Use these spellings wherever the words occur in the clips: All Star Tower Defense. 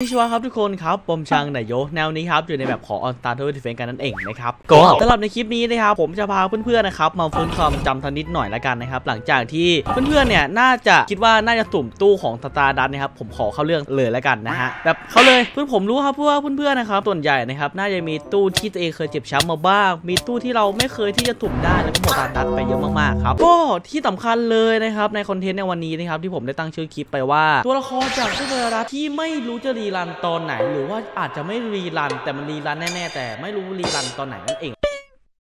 สวัสดีครับทุกคนครับผมชังนายโยแนวนี้ครับอยู่ในแบบของ All Star Tower Defense กันนั่นเองนะครับก็สำหรับในคลิปนี้นะครับผมจะพาเพื่อนๆนะครับมาฟื้นความจำนิดหน่อยละกันนะครับหลังจากที่เพื่อนๆเนี่ยน่าจะคิดว่าน่าจะสุ่มตู้ของสตาร์ดัตนะครับผมขอเข้าเรื่องเลยละกันนะฮะแบบเข้าเลยเพื่อนผมรู้ครับว่าเพื่อนๆนะครับส่วนใหญ่นะครับน่าจะมีตู้ที่ตัวเองเคยเจ็บช้ำมาบ้างมีตู้ที่เราไม่เคยที่จะสุ่มได้แล้วก็หมดสตาร์ดัตไปเยอะมากๆครับก็ที่สำคัญเลยนะครับในคอนเทนต์ในวันนี้นะครับที่ผมได้ตั้งชื่อคลิปไปว่าตัวละครจากสตาร์ดัตที่ไม่รู้จะรีรันตอนไหนหรือว่าอาจจะไม่รีรันแต่มันรีรันแน่ๆแต่ไม่รู้รีรันตอนไหนนั่นเอง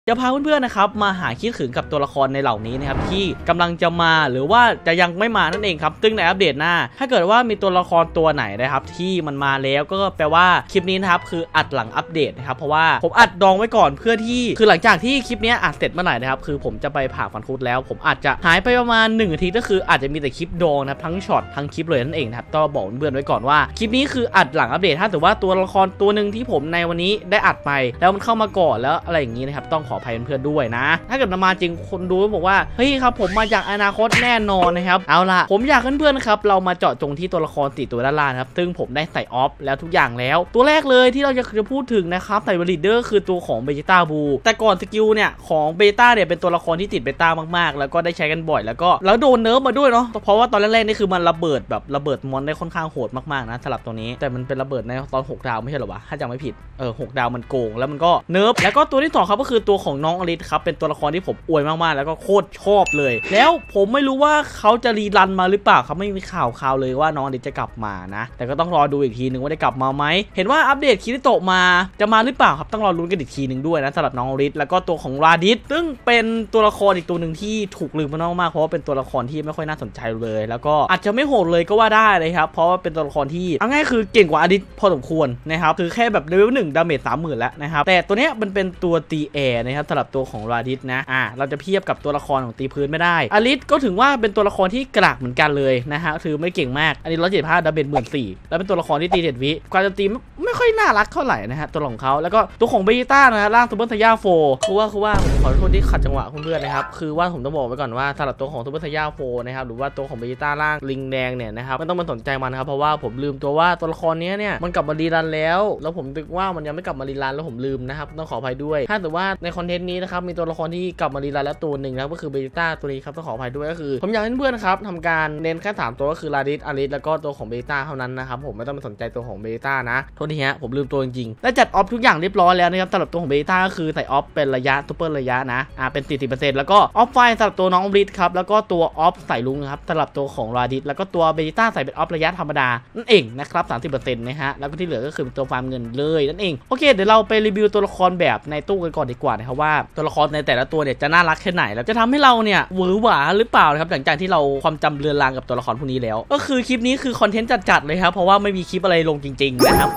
จะพาเพื่อนๆนะครับมาหาคิดถึงกับตัวละครในเหล่านี้นะครับที่กำลังจะมาหรือว่าจะยังไม่มานั่นเองครับซึ่งในอัปเดตหน้าถ้าเกิดว่ามีตัวละครตัวไหนนะครับที่มันมาแล้วก็แปลว่าคลิปนี้นะครับคืออัดหลังอัปเดตนะครับเพราะว่าผมอัดดองไว้ก่อนเพื่อที่คือหลังจากที่คลิปนี้อัดเสร็จเมื่อไหร่นะครับคือผมจะไปผ่าฟันคุดแล้วผมอาจจะหายไปประมาณ1 อาทิตย์ก็คืออาจจะมีแต่คลิปดองนะครับทั้งช็อตทั้งคลิปเลยนั่นเองนะครับก็บอกเพื่อนๆไว้ก่อนว่าคลิปนี้คืออัดหลังอัปเดตถ้าถือว่าตัวละครตัวหนึ่งที่ผมในวันนี้ได้อัดไปแล้วมันเข้ามาก่อนแล้วอะไรอย่างนี้นะครับต้องขออภัยเพื่อนๆด้วยนะถ้าเกิดมาจริงคนดูบอกว่าเฮ้ยครับผมมาจากอนาคตแน่นอนนะครับเอาล่ะผมอยากเพื่อนๆนะครับเรามาเจาะจงที่ตัวละคร4 ตัวด้านล่างครับซึ่งผมได้ใส่ออฟแล้วทุกอย่างแล้วตัวแรกเลยที่เราจะพูดถึงนะครับไทเบอร์ลีเดอร์คือตัวของเบต้าบูแต่ก่อนสกิลเนี่ยของเบต้าเนี่ยเป็นตัวละครที่ติดเบต้ามากๆแล้วก็ได้ใช้กันบ่อยแล้วโดนเนิร์ฟมาด้วยเนาะเพราะว่าตอนแรกๆนี่คือมันระเบิดแบบระเบิดมอนได้ค่อนข้างโหดมากๆนะสลับตัวนี้แต่มันเป็นระเบิดในตอน6 ดาวไม่ใช่หรอวะถ้าจำไม่ผิด6 ดาวมันโกงแล้วมันก็เนิร์ฟแล้วก็ตัวที่2ครับก็คือตัวของน้องอลิซครับเป็นตัวละครที่ผมอวยมากๆแล้วก็โคตรชอบเลยแล้วผมไม่รู้ว่าเขาจะรีรันมาหรือเปล่าครับไม่มีข่าวเลยว่าน้องอลิซจะกลับมานะแต่ก็ต้องรอดูอีกทีนึงว่าได้กลับมาไหมเห็นว่าอัปเดตคิริโตะมาจะมาหรือเปล่าครับต้องรอลุ้นกันอีกทีนึงด้วยนะสำหรับน้องอลิซแล้วก็ตัวของราดิสซึ่งเป็นตัวละครอีกตัวหนึ่งที่ถูกลืมมากๆเพราะว่าเป็นตัวละครที่ไม่ค่อยน่าสนใจเลยแล้วก็อาจจะไม่โหดเลยก็ว่าได้เลยครับเพราะว่าเป็นตัวละครที่เอาง่ายคือเก่งกว่าอลิซพอสมควรนะครับคือแค่แบบเลเวล 1 ดาเมจ 30,000 แล้วนะครับแต่ตัวเนี้ยมันเป็นตัวตีแอร์สำหรับตัวของราดิสนะเราจะเทียบกับตัวละครของตีพื้นไม่ได้อลิสก็ถึงว่าเป็นตัวละครที่กลากเหมือนกันเลยนะฮะถือไม่เก่งมากอันนี้175ดาเมจ 14,000แล้วเป็นตัวละครที่ตี7 วิการจะตีไม่ค่อยน่ารักเท่าไหร่นะฮะตัวของเขาแล้วก็ตัวของเบต้านะล่างซูเปอร์ไซย่าโฟคือว่าผมขอโทษที่ขัดจังหวะคุณเพื่อนนะครับคือว่าผมต้องบอกไว้ก่อนว่าสำหรับตัวของซูเปอร์ไซย่าโฟนะครับหรือว่าตัวของเบต้าล่างลิงแดงเนี่ยนะครับไม่ต้องมาสนใจมันครับเพราะว่าผมลืมตัวว่าตัวละครนี้เนี่ยมันกลับมารีรันแล้วผมคิดว่ามันยังไม่กลับมารีรันแล้วผมลืมนะครับต้องขออภัยด้วยถ้าแต่ว่าในคอนเทนต์นี้นะครับมีตัวละครที่กลับมารีรันแล้วตัวหนึ่งนะก็คือเบต้าตัวนี้ครับต้องขออภัยด้วยก็คือผมอยากให้เพื่อนนะครับทำการเน้นแค่3ตัวก็คือราดิสอลิสแล้วก็ตัวของเบต้าเท่านั้นนะครับผมไม่ต้องมาสนใจตัวของเบต้านะโทษทีฮะผมลืมตัวจริงๆและจัดออฟทุกอย่างเรียบร้อยแล้วนะครับสำหรับตัวของเบต้าก็คือใส่ออฟเป็นระยะซูเปอร์ระยะนะเป็น 40% แล้วก็ออฟไฟสำหรับตัวน้องอลิสครับแล้วก็ตัวออฟใส่ลุงครับสำหรับตัวของราดิสแล้วก็ตัวเบต้าใส่เป็นออฟระยะธรรมดานั่นเองนะครับ 30% นะฮะแล้วก็ที่เหลือก็คือเป็นตัวฟาร์มเงินเลยนั่นเองโอเคเดี๋ยวเราไปรีวิวตัวละครแบบในตู้กันก่อนดีกว่านะครับว่าตัวละครในแต่ละตัวเนี่ยจะน่ารักแค่ไหนแล้วจะทำให้เราเนี่ยหวือหวาหรือเปล่านะครับหลังจากที่เราความจำเรือนรางกับตัวละครพวกนี้แล้วก็คือคลิปนี้คือคอนเทนต์จัดๆเลยครับเพราะว่าไม่มีคลิปอะไรลงจริงๆนะครับ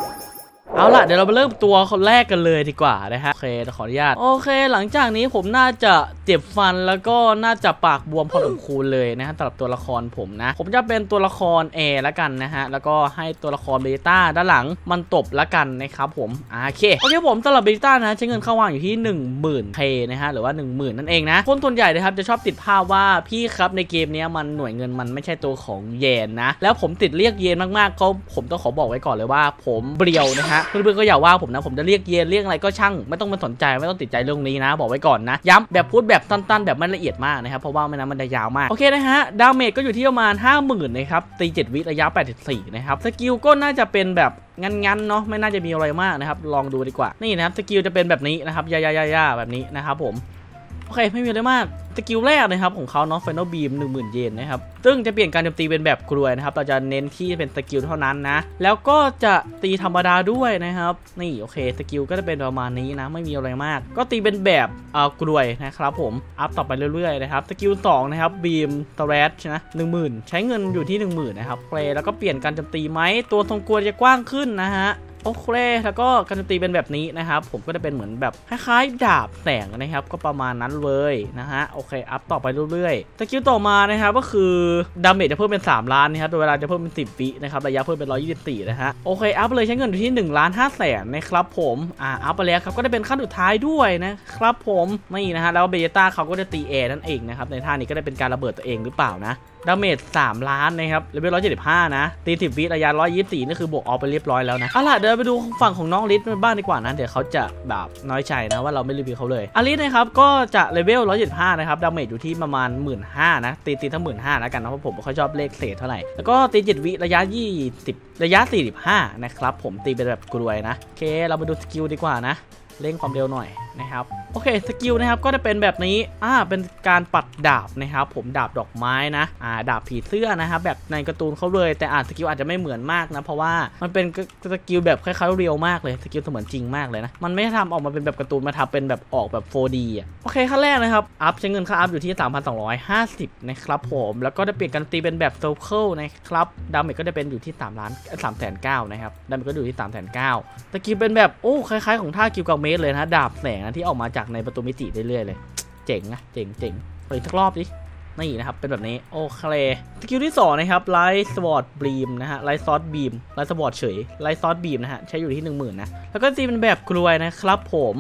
เอาล่ะเดี๋ยวเราไปเริ่มตัวคนแรกกันเลยดีกว่านะฮะโอเคขออนุญาตโอเคหลังจากนี้ผมน่าจะเจ็บฟันแล้วก็น่าจะปากบวมพอสมควรเลยนะฮะสำหรับตัวละครผมนะผมจะเป็นตัวละครแอร์ละกันนะฮะแล้วก็ให้ตัวละครเบต้าด้านหลังมันตบละกันนะครับผมโอเคผมสำหรับเบต้านะใช้เงินเข้าวางอยู่ที่ 10,000K นะฮะหรือว่า 10,000 นั่นเองนะคนส่วนใหญ่นะครับจะชอบติดภาพว่าพี่ครับในเกมนี้มันหน่วยเงินมันไม่ใช่ตัวของเยนนะแล้วผมติดเรียกเยนมากๆก็ผมต้องขอบอกไว้ก่อนเลยว่าผมเบียวนะฮะเพื่อนๆก็อย่าว่าผมนะผมจะเรียกเย็นเรียกอะไรก็ช่างไม่ต้องมาสนใจไม่ต้องติดใจเรื่องนี้นะบอกไว้ก่อนนะย้ำแบบพูดแบบตั้นๆแบบไม่ละเอียดมากนะครับเพราะว่าไม่นั้นมันจะยาวมากโอเคนะฮะดาเมจก็อยู่ที่ประมาณ 50,000 นะครับตี7 วิระยะ 84 นะครับสกิลก็น่าจะเป็นแบบงั้นๆเนาะไม่น่าจะมีอะไรมากนะครับลองดูดีกว่านี่นะครับสกิลจะเป็นแบบนี้นะครับย่าแบบนี้นะครับผมโอเคไม่มีอะไรมากสกิลแรกนะครับของเขาเนาะ Final Beam 10,000 เยนนะครับซึ่งจะเปลี่ยนการโจมตีเป็นแบบกรวยนะครับเราจะเน้นที่เป็นสกิลเท่านั้นนะแล้วก็จะตีธรรมดาด้วยนะครับนี่โอเคสกิลก็จะเป็นประมาณนี้นะไม่มีอะไรมากก็ตีเป็นแบบกรวยนะครับผมอัพต่อไปเรื่อยๆนะครับสกิล2นะครับ Beam Slash นะ 10,000 ใช้เงินอยู่ที่ 10,000 นะครับเพลแล้วก็เปลี่ยนการโจมตีไหมตัวทรงกรวยจะกว้างขึ้นนะฮะโอเคแล้วก็การโจมตีเป็นแบบนี้นะครับผมก็จะเป็นเหมือนแบบคล้ายๆดาบแสงนะครับก็ประมาณนั้นเลยนะฮะโอเคอัพต่อไปเรื่อยๆสกิลต่อมานะครับก็คือดาเมจจะเพิ่มเป็น3 ล้านนะครับโดยเวลาจะเพิ่มเป็น10 วินะครับระยะเพิ่มเป็น124นะฮะโอเคอัพเลยใช้เงินอยู่ที่1,500,000นะครับผมอัพไปแล้วครับก็จะเป็นขั้นสุดท้ายด้วยนะครับผมนี่นะฮะแล้วเบต้าเขาก็จะตีแอร์นั่นเองนะครับในท่านี้ก็ได้เป็นการระเบิดตัวเองหรือเปล่านะ ดาเมจ3ล้านนะครับเลเวล175นะตี10วิระยะ124นี่คือบวกออฟไปเรียบร้อยแล้วนะเอาล่ะเดี๋ยวไปดูฝั่งของน้องลิสบ้างดีกว่านะเดี๋ยวเขาจะแบบน้อยใจนะว่าเราไม่รีวิวเขาเลยอลิสนะครับก็จะเลเวล175นะครับดาเมจอยู่ที่ประมาณ 15,000 นะตีทั้ง 15,000 แล้วกันนะเพราะผมไม่ค่อยชอบเลขเศษเท่าไหร่แล้วก็ตี7วิระยะ20ระยะ45นะครับผมตีเป็นแบบกรวยนะโอเคเรามาดูสกิลดีกว่านะเร่งความเร็วหน่อยนะครับโอเคสกิลนะครับก็จะเป็นแบบนี้เป็นการปัดดาบนะครับผมดาบดอกไม้นะดาบผีเสื้อนะครับแบบในการ์ตูนเขาเลยแต่สกิลอาจจะไม่เหมือนมากนะเพราะว่ามันเป็นสกิลแบบคล้ายๆเรียวมากเลยสกิลเสมือนจริงมากเลยนะมันไม่ทำออกมาเป็นแบบการ์ตูนมาทำเป็นแบบออกแบบ 4D อ่ะโอเคขั้นแรกนะครับอัพใช้เงินค่าอัพอยู่ที่ 3,250 นะครับผมแล้วก็จะเปลี่ยนการตีเป็นแบบเซอร์เคิลนะครับดาเมจก็จะเป็นอยู่ที่3,900,000นะครับดาเมจก็อยู่ที่3,900,000สกิลเป็นแบบโอ้คล้ายๆของท่ากิลกาเมสเลยนะดาบแสงนะที่ออกมาจากในประตูมิติเรื่อยๆเลยเจ๋งนะเจ๋งไปสักรอบดินี่นะครับเป็นแบบนี้โอเคสกิลที่2นะครับไลท์สวอตบีมนะฮะไลท์ซอสบีมไลท์สวอตเฉยไลท์ซอสบีมนะฮะใช้อยู่ที่ 10,000 นะแล้วก็ตีเป็นแบบกลวยนะครับผม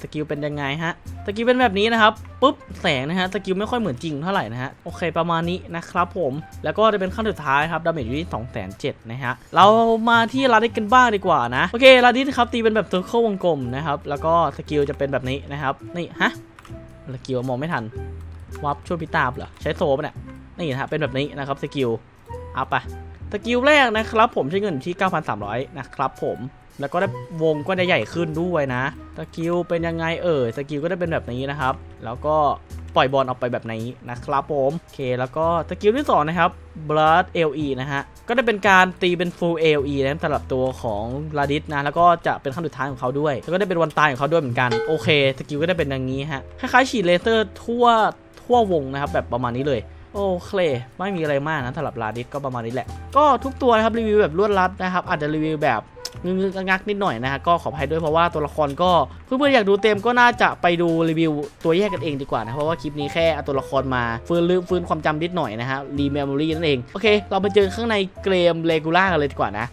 สกิลเป็นยังไงฮะสกิลเป็นแบบนี้นะครับปุ๊บแสงนะฮะสกิลไม่ค่อยเหมือนจริงเท่าไหร่นะฮะโอเคประมาณนี้นะครับผมแล้วก็จะเป็นขั้นสุดท้ายครับดาเมจอยู่ที่ 270,000 นะฮะเรามาที่ลาดิสกันบ้างดีกว่านะโอเคลาดิสครับตีเป็นแบบเซอร์เคิลวงกลมนะครับแล้วก็สกิลจะเป็นแบบนี้นะครับนี่ฮะสกิลมองไม่ทันวับช่วยพิตาบเหรอใช้โซ่ป่ะเนี่ยนี่นะฮะเป็นแบบนี้นะครับสกิลเอาไปสกิลแรกนะครับผมใช้เงินที่ 9,300 นะครับผมแล้วก็ได้วงก็ได้ใหญ่ขึ้นด้วยนะสกิลเป็นยังไงสกิลก็ได้เป็นแบบนี้นะครับแล้วก็ปล่อยบอลออกไปแบบนี้นะครับผมโอเคแล้วก็สกิลที่2นะครับ Blood LE นะฮะก็ได้เป็นการตีเป็น Full LE นะสำหรับตัวของลาดิสนะแล้วก็จะเป็นขั้นสุดท้ายของเขาด้วยแล้วก็ได้เป็นวันตายของเขาด้วยเหมือนกันโอเคสกิลก็ได้เป็นอย่างนี้ฮะคล้ายๆฉีดเลเซอร์ทั่ววงนะครับแบบประมาณนี้เลยโอเคไม่มีอะไรมากนะสำหรับลาดิสก็ประมาณนี้แหละก็ทุกตัวนะครับรีวิวแบบรวดรัดนะครับอาจจะรีวิวแบบงักนิดหน่อยนะฮะก็ขออภัยด้วยเพราะว่าตัวละครก็เพื่อนๆอยากดูเต็มก็น่าจะไปดูรีวิวตัวแยกกันเองดีกว่านะเพราะว่าคลิปนี้แค่เอาตัวละครมาฟื้นความจำนิดหน่อยนะฮะรีเมมโมรี่นั่นเองโอเคเราไปเจอข้างในเกมเรกูล่ากันเลยดีกว่านะ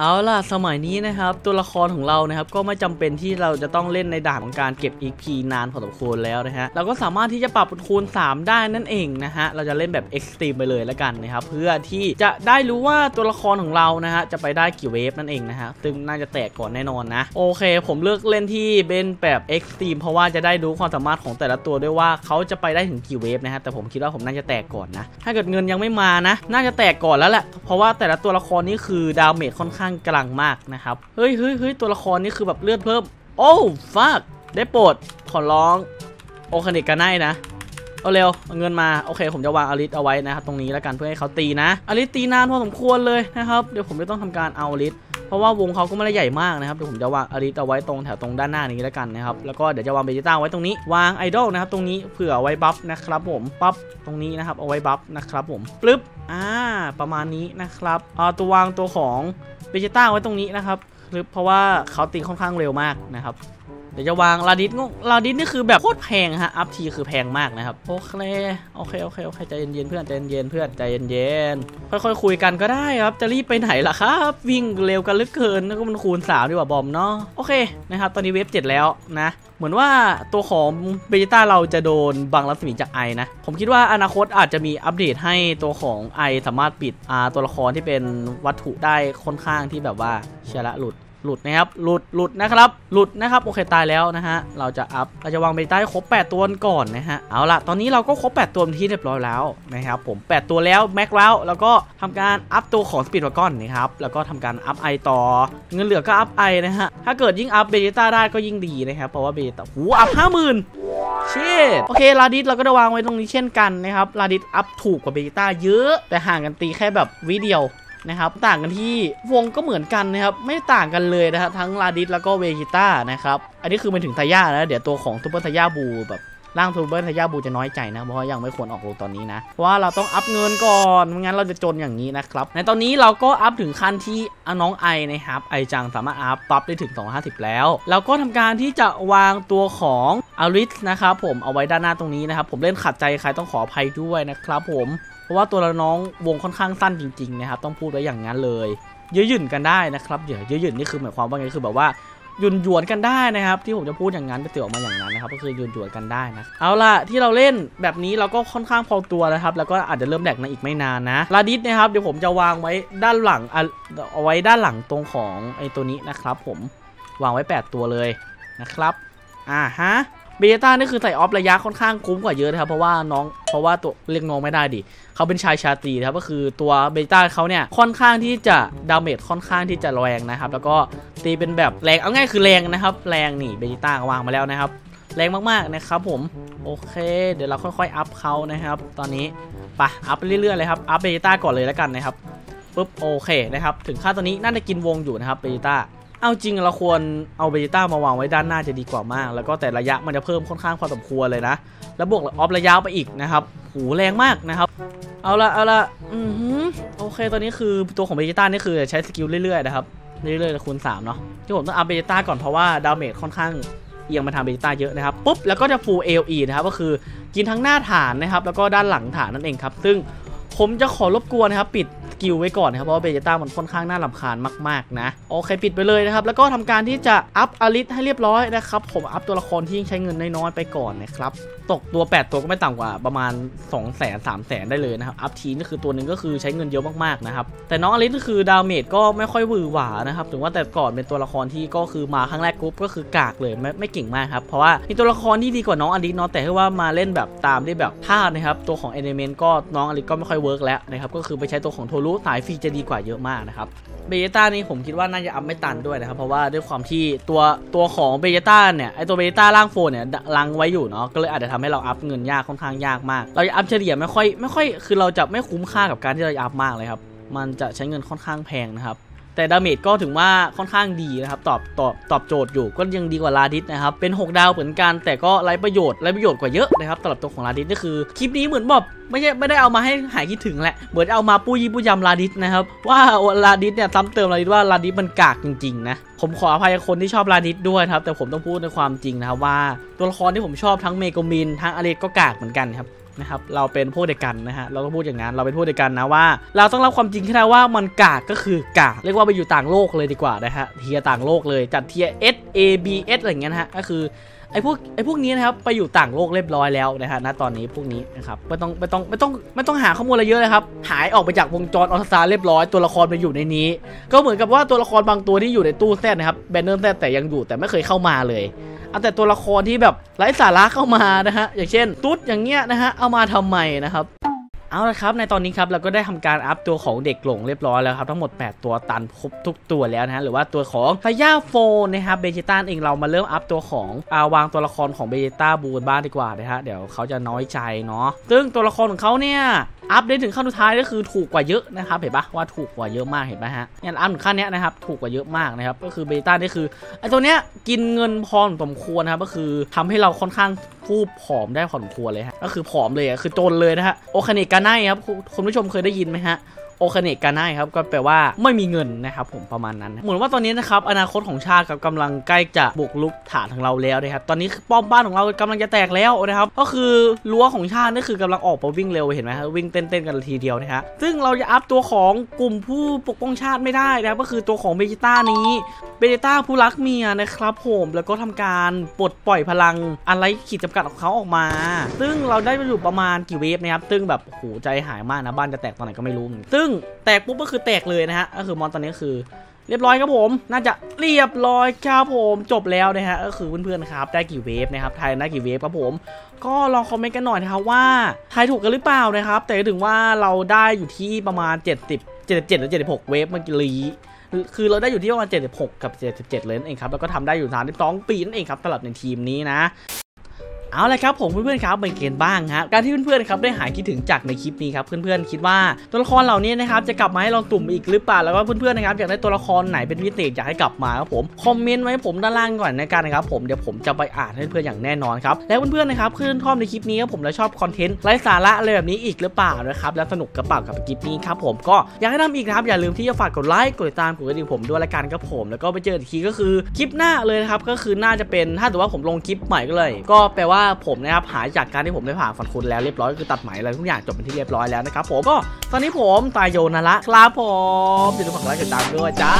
เอาล่ะสมัยนี้นะครับตัวละครของเรานะครับก็ไม่จำเป็นที่เราจะต้องเล่นในด่านของการเก็บ EP นานพอสมควรแล้วนะฮะเราก็สามารถที่จะปรับคูณ3ได้นั่นเองนะฮะเราจะเล่นแบบ Extreme ไปเลยแล้วกันนะครับเพื่อที่จะได้รู้ว่าตัวละครของเรานะฮะจะไปได้กี่เวฟนั่นเองนะฮะซึ่งน่าจะแตกก่อนแน่นอนนะโอเคผมเลือกเล่นที่เป็นแบบ Extreme เพราะว่าจะได้รู้ความสามารถของแต่ละตัวด้วยว่าเขาจะไปได้ถึงกี่เวฟนะฮะแต่ผมคิดว่าผมน่าจะแตกก่อนนะถ้าเกิดเงินยังไม่มานะน่าจะแตกก่อนแล้วแหละเพราะว่าแต่ละตัวละครนี่คือดาเมจค่อนข้างกลางมากนะครับเฮ้ยตัวละครนี่คือแบบเลือดเพิ่มโอ้ฟักได้โปรดขอร้องโอคานิกาไนนะเอาเร็วเงินมาโอเคผมจะวางอลิสเอาไว้นะครับตรงนี้แล้วกันเพื่อให้เขาตีนะอลิสตีนานพอสมควรเลยนะครับเดี๋ยวผมจะต้องทำการเอาอลิสเพราะว่าวงเขาก็ไม่ได้ใหญ่มากนะครับเดี๋ยวผมจะวางอลิสเอาไว้ตรงแถวตรงด้านหน้านี้แล้วกันนะครับแล้วก็เดี๋ยวจะวางเบจิต้าไว้ตรงนี้วางไอดอลนะครับตรงนี้เผื่อไว้บัฟนะครับผมปั๊บตรงนี้นะครับเอาไว้บัฟนะครับผมปึ๊บประมาณนี้นะครับตัววางตัวของเบจิต้าไว้ตรงนี้นะครับเพราะว่าเขาตีค่อนข้างเร็วมากนะครับเดี๋ยวจะวางลาดิสนี่คือแบบโคตรแพงฮะอัพทีคือแพงมากนะครับโอเคใจเย็นๆเพื่อนใจเย็นๆค่อยๆคุยกันก็ได้ครับจะรีบไปไหนล่ะครับวิ่งเร็วกันเหลือเกินแล้วก็มันคูณ3ดีกว่าบอมเนาะโอเคนะครับตอนนี้เวฟ7แล้วนะเหมือนว่าตัวของเบจิต้าเราจะโดนบังรัศมีจากไอนะผมคิดว่าอนาคตอาจจะมีอัปเดตให้ตัวของไอสามารถปิดตัวละครที่เป็นวัตถุได้ค่อนข้างที่แบบว่าเชียละหลุดนะครับหลุดนะครับโอเคตายแล้วนะฮะเราจะวางเบจิต้าให้ครบ8ตัวก่อนนะฮะเอาล่ะตอนนี้เราก็ครบ8ตัวที่เรียบร้อยแล้วนะครับผม8ตัวแล้วแม็กแล้วแล้วก็ทำการอัพตัวของสปีดวากอนนะครับแล้วก็ทำการอัพไอต่อเงินเหลือก็อัพไอนะฮะถ้าเกิดยิ่งอัพเบจิต้าได้ก็ยิ่งดีนะครับเพราะว่าเบจิต้าอัพ 50,000เช่นโอเคลาดิสเราก็จะวางไว้ตรงนี้เช่นกันนะครับลาดิสอัพถูกกว่าเบจิต้าเยอะแต่ห่างกันตีแค่แบบวิเดียวนะครับต่างกันที่วงก็เหมือนกันนะครับไม่ต่างกันเลยนะครับทั้งลาดิสแล้วก็เวจิต้านะครับอันนี้คือมันถึงทายานะเดี๋ยวตัวของซูเปอร์ทายาบูแบบร่างซูเปอร์ทายาบูจะน้อยใจนะเพราะยังไม่ควรออกลงตอนนี้นะเพราะว่าเราต้องอัพเงินก่อนไม่งั้นเราจะจนอย่างนี้นะครับในตอนนี้เราก็อัพถึงขั้นที่น้องไอนะครับไอจังสามารถอัพปั๊บได้ถึง250แล้วเราก็ทำการที่จะวางตัวของอาริสนะครับผมเอาไว้ด้านหน้าตรงนี้นะครับผมเล่นขัดใจใครต้องขออภัยด้วยนะครับผมเพราะว่าตัวละน้องวงค่อนข้างสั้นจริงๆนะครับต้องพูดไว้อย่างนั้นเลยยื้อหยุ่นกันได้นะครับเดี๋ยวยื้อหยุ่นนี่คือหมายความว่าไงคือแบบว่า หยวนกันได้นะครับที่ผมจะพูดอย่างนั้นจะเตี่ยวออกมาอย่างนั้นนะครับก็คือหยวนกันได้นะเอาล่ะที่เราเล่นแบบนี้เราก็ค่อนข้างพอตัวนะครับแล้วก็อาจจะเริ่มแดกในอีกไม่นานนะลาดิสนะครับเดี๋ยวผมจะวางไว้ด้านหลังเอาไว้ด้านหลังตรงของไอ้ตัวนี้นะครับผมวางไว้8ตัวเลยนะครับฮะเบต้านี่คือใส่ออฟระยะค่อนข้างคุ้มกว่าเยอะนะครับเพราะว่าตัวเล็กน้องไม่ได้ดิเขาเป็นชายชาตรีนะครับก็คือตัวเบต้าเขาเนี่ยค่อนข้างที่จะดาเมจค่อนข้างที่จะแรงนะครับแล้วก็ตีเป็นแบบแรงเอาง่ายคือแรงนะครับแรงนี่เบต้าวางมาแล้วนะครับแรงมากๆนะครับผมโอเคเดี๋ยวเราค่อยๆอัพเขานะครับตอนนี้ไปอัพเรื่อยๆเลยครับอัพเบต้าก่อนเลยแล้วกันนะครับปุ๊บโอเคนะครับถึงค่าตอนนี้น่าจะกินวงอยู่นะครับเบต้าเอาจริงเราควรเอาเบต้ามาวางไว้ด้านหน้าจะดีกว่ามากแล้วก็แต่ระยะมันจะเพิ่มค่อนข้างพอสมควรเลยนะแล้วบวกออฟระยะไปอีกนะครับหูแรงมากนะครับเอาละโอเคตอนนี้คือตัวของเบต้านี่คือใช้สกิลเรื่อยๆนะครับเรื่อยๆคูณ3เนาะที่ผมต้องอัพเบต้าก่อนเพราะว่าดาเมจค่อนข้างเอียงมาทางเบต้าเยอะนะครับปุ๊บแล้วก็จะฟูลเอลีนะครับก็คือกินทั้งหน้าฐานนะครับแล้วก็ด้านหลังฐานนั่นเองครับซึ่งผมจะขอรบกวนนะครับปิดสกิลไว้ก่อนนะครับเพราะว่าเบต้ามันค่อนข้างน่ารำคาญมากๆนะโอเคปิดไปเลยนะครับแล้วก็ทำการที่จะอัพอลิสให้เรียบร้อยนะครับผมอัพตัวละครที่ใช้เงินน้อยๆไปก่อนนะครับตกตัว8ตัวก็ไม่ต่ำกว่าประมาณ 200,000-300,000 ได้เลยนะครับอัพทีนี่คือตัวหนึ่งก็คือใช้เงินเยอะมากๆนะครับแต่น้องอลิสก็คือดาเมจก็ไม่ค่อยหวือหวานะครับถึงว่าแต่ก่อนเป็นตัวละครที่ก็คือมาครั้งแรกกรุ๊ปก็คือกากเลยไม่เก่งมากครับเพราะว่ามีตัวละครที่ดีกว่าน้องอลิสเนาะแต่ที่ว่ามาเล่นแบบตามได้แบบท่านะครับตัวของเอเนเมนต์ก็น้องอลิสก็ไม่ค่อยเวิร์กแล้วนะครับก็คือไปใช้ตัวของโทรู้สายฟรีจะดีกว่าเยอะมากนะครับเบต้านี่ผมคิดว่าน่าจะอัพไม่ตันด้วยนะครับเพราะว่าด้วยความที่ตัวของเบต้าเนี่ยไอตัวเบต้าล่างโฟนเนี่ยลังไว้อยู่เนาะก็เลยอาจจะทำให้เราอัพเงินยากค่อนข้างยากมากเราจะอัพเฉลี่ยไม่ค่อยคือเราจะไม่คุ้มค่ากับการที่เราอัพมากเลยครับมันจะใช้เงินค่อนข้างแพงนะครับแต่ดาเมจก็ถึงว่าค่อนข้างดีนะครับตอบโจทย์อยู่ก็ยังดีกว่าลาดิสนะครับเป็น6ดาวเหมือนกันแต่ก็ไร้ประโยชน์กว่าเยอะนะครับสำหรับตัวของลาดิสนี่คือคลิปนี้เหมือนแบบไม่ได้เอามาให้หายคิดถึงแหละเหมือนเอามาปู้ยี่ปู้ยำลาดิสนะครับว่าลาดิสเนี่ยซ้ำเติมลาดิสว่าลาดิสมันกากจริงๆนะผมขออภัยคนที่ชอบลาดิสด้วยครับแต่ผมต้องพูดในความจริงนะครับว่าตัวละครที่ผมชอบทั้งเมโกมินทั้งอเลสก็กากเหมือนกันครับนะครับเราเป็นพวกเดียวกันนะฮะเราก็พูดอย่างนั้นเราเป็นพวกเดียวกันนะว่าเราต้องรับความจริงแค่ว่ามันกากก็คือกากเรียกว่าไปอยู่ต่างโลกเลยดีกว่านะฮะเทียต่างโลกเลยจัดเทีย S A B S อะไรเงี้ยนะฮะก็คือไอ้พวกนี้นะครับไปอยู่ต่างโลกเรียบร้อยแล้วนะฮะณตอนนี้พวกนี้นะครับไม่ต้องหาข้อมูลอะไรเยอะเลยครับหายออกไปจากวงจรออสตาร์เรียบร้อยตัวละครไปอยู่ในนี้ก็เหมือนกับว่าตัวละครบางตัวที่อยู่ในตู้แซดนะครับแบนเนอร์แซดแต่ยังอยู่แต่ไม่เคยเข้ามาเลยแต่ตัวละครที่แบบไร้สาระเข้ามานะฮะอย่างเช่นตุ๊ดอย่างเงี้ยนะฮะเอามาทำไมนะครับเอาละครับในตอนนี้ครับเราก็ได้ทำการอัพตัวของเด็กหลงเรียบร้อยแล้วครับทั้งหมด8ตัวตันครบทุกตัวแล้วนะฮะหรือว่าตัวของพญาโฟนนะครับเบจิต้าเองเรามาเริ่มอัพตัวของวางตัวละครของเบจิต้าบูนบ้านดีกว่านะฮะเดี๋ยวเขาจะน้อยใจเนาะซึ่งตัวละครของเขาเนี่ยอัพได้ถึงขั้นสุดท้ายก็คือถูกกว่าเยอะนะครับเห็นปะว่าถูกกว่าเยอะมากเห็นปะฮะเนี่ยอัพถึงขั้นเนี้ยนะครับถูกกว่าเยอะมากนะครับก็คือเบต้านี่คือไอตัวเนี้ยกินเงินพอสมควรนะครับก็คือทำให้เราค่อนข้างฟูบผอมได้พอสมควรเลยฮะก็คือผอมเลยคือจนเลยนะฮะโอคาเนกาไนครับคุณผู้ชมเคยได้ยินไหมฮะโอคาเนกาไนครับก็แปลว่าไม่มีเงินนะครับผมประมาณนั้นเหมือนว่าตอนนี้นะครับอนาคตของชาติกำลังใกล้จะบุกรุกฐานของเราแล้วนะครับตอนนี้ป้อมบ้านของเรากำลังจะแตกแล้วนะครับก็คือรั้วของชาตินี่คือกำลังออกไปวิ่งเร็วเห็นไหมครับวิ่งเต้นกันทีเดียวนะฮะซึ่งเราจะอัพตัวของกลุ่มผู้ปกป้องชาติไม่ได้นะครับก็คือตัวของเบจิต้านี้เบจิต้าผู้รักเมียนะครับผมแล้วก็ทำการปลดปล่อยพลังอะไรขีดจำกัดของเขาออกมาซึ่งเราได้อยู่ประมาณกี่เวฟนะครับซึ่งแบบโหใจหายมากนะบ้านจะแตกตอนไหนก็ไม่รู้ซึ่งแตกปุ๊บก็คือแตกเลยนะฮะก็คือมอนตอนนี้ก็คือเรียบร้อยครับผมน่าจะเรียบร้อยครับผมจบแล้วนะฮะก็คือเพื่อนๆครับได้กี่เวฟนะครับทายได้กี่เวฟครับผมก็ลองคอมเมนต์กันหน่อยนะครับว่าทายถูกกันหรือเปล่านะครับแต่ถึงว่าเราได้อยู่ที่ประมาณ77หรือ76เวฟเมื่อกี้คือเราได้อยู่ที่ประมาณ76กับ77เลยนั่นเองครับแล้วก็ทำได้อยู่32ปีนั่นเองครับสำหรับในทีมนี้นะเอาละครับผมเพื่อนๆครับไปเกณฑ์บ้างครับการที่เพื่อนๆครับได้หายคิดถึงจากในคลิปนี้ครับเพื่อนๆคิดว่าตัวละครเหล่านี้นะครับจะกลับมาให้เราตุ่มอีกหรือเปล่าแล้วก็เพื่อนๆนะครับอยากได้ตัวละครไหนเป็นพิเศษอยากให้กลับมาครับผมคอมเมนต์ไว้ผมด้านล่างก่อนในการนะครับผมเดี๋ยวผมจะไปอ่านให้เพื่อนๆอย่างแน่นอนครับแล้วเพื่อนๆนะครับเพื่อนชอบในคลิปนี้ครับผมแล้วชอบคอนเทนต์ไร้สาระอะไรแบบนี้อีกหรือเปล่านะครับแล้วสนุกกระเป๋ากับคลิปนี้ครับผมก็อยากให้ทำอีกครับอย่าลืมที่จะฝากกดไลค์กดติดตามกดกระดิ่งผมด้วยละกันครับผมแล้วก็ไปเจออีกทีก็คือคลิปหน้าเลยครับก็คือน่าจะเป็นถ้าถือว่าผมลงคลิปใหม่ก็เลยก็แปลว่าผมนะครับหายจากการที่ผมได้ผ่านฟันคุณแล้วเรียบร้อยคือตัดไหมอะไรทุกอย่างจบเป็นที่เรียบร้อยแล้วนะครับผมก็ตอนนี้ผมตายโยนะละครับผมอย่าลืมฝากไลค์กดติดตามด้วยจ้า